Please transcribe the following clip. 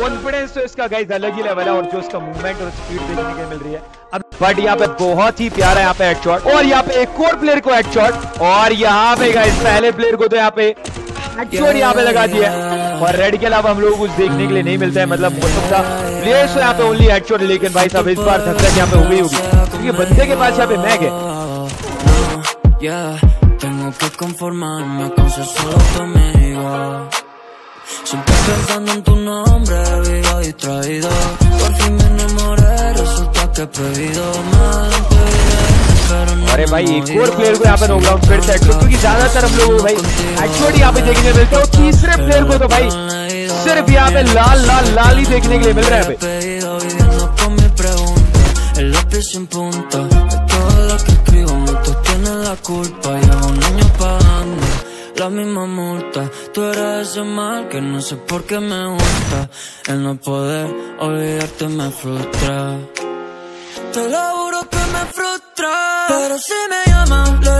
Confidence तो इसका guys अलग ही लेवल है और जो इसका मूवमेंट और स्पीड देखने के मिल रही है। अब बट यहाँ पे बहुत ही प्यारा यहाँ पे हेडशॉट और यहाँ पे एक और प्लेयर को हेडशॉट और यहाँ पे गाइस पहले प्लेयर को तो यहाँ पे हेडशॉट यहाँ पे लगा दिया और रेड के अलावा हम लोग कुछ देखने के लिए नहीं मिलता है, मतलब मौसम का प्लेयर्स यहाँ पे ओनली हेडशॉट। लेकिन भाई साहब इस बार धक्का यहाँ पे हुई होगी क्योंकि बंदे के पास यहाँ पे मैग है। Tengo que conformarme con ser solo tu amiga. Siempre pensando en tu nombre, vivo distraído. Por fin me enamoré, resulta que prohibido. अरे भाई एक और प्लेयर को यहाँ पे नॉकडाउन फिर से हेडशॉट, क्योंकि ज्यादातर हम लोग भाई हेडशॉट यहाँ पे देखने मिलते हैं। तीसरे प्लेयर को तो भाई सिर्फ यहाँ पे लाल लाल लाल ही देखने के लिए मिल रहा है। Culpa y hago un año pagando la misma multa. Tú eres ese mal que no sé por qué me gusta. El no poder olvidarte me frustra. Te lo juro que me frustra. Pero si me llamas